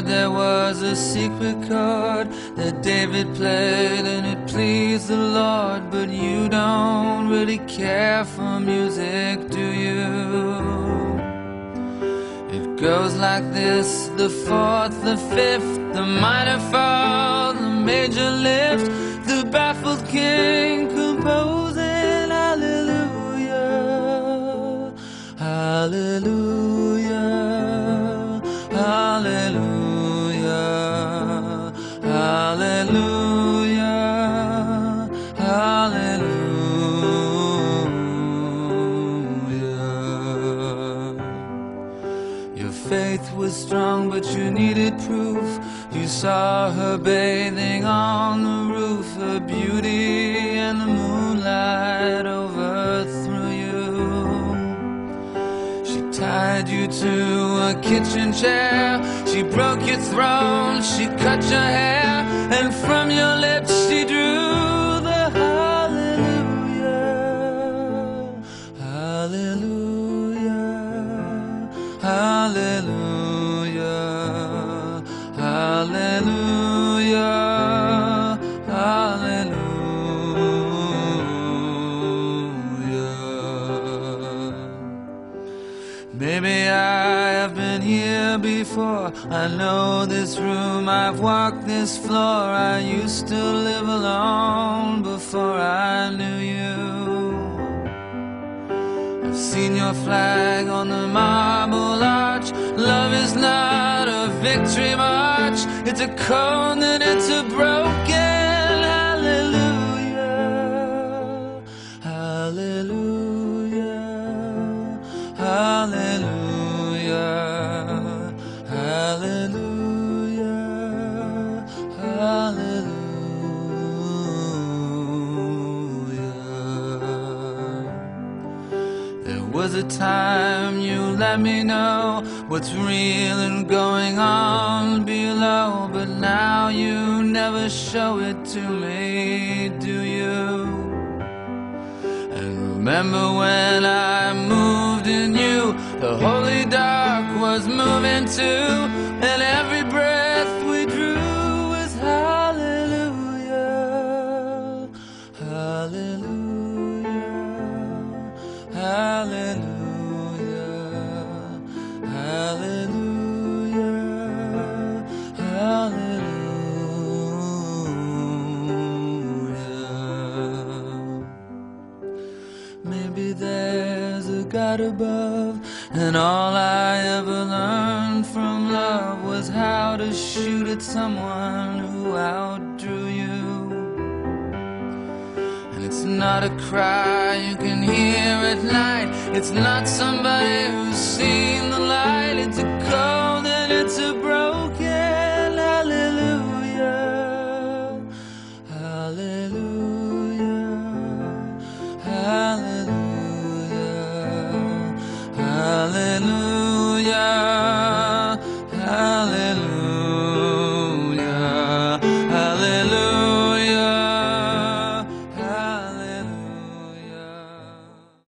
but there was a secret chord that David played and it pleased the Lord. But you don't really care for music, do you? It goes like this: the fourth, the fifth, the minor fall, the major lift, the baffled king composing hallelujah, hallelujah, hallelujah, hallelujah, hallelujah. Your faith was strong, but you needed proof. You saw her bathing on the roof, her beauty and the moonlight overthrew you. She tied you to a kitchen chair, she broke your throne, she cut your hair, and from your lips she drew the hallelujah, hallelujah, hallelujah. Hallelujah, hallelujah. Maybe I have been here before. I know this room, I've walked this floor. I used to live alone before I knew you. I've seen your flag on the marble arch. Love is not a victory march, it's a cold and it's a broken hallelujah, hallelujah, hallelujah, hallelujah, hallelujah. There was a time you let me know what's real and going on below, but now you never show it to me, do you? And remember when I moved in you, the holy dark was moving too, and every breath we drew was hallelujah, hallelujah, hallelujah. Hallelujah, hallelujah. Maybe there's a God above, and all I ever learned from love was how to shoot at someone who outdrew you. And it's not a cry you can hear at night, it's not somebody who's seen the light, it's a cold and it's a broken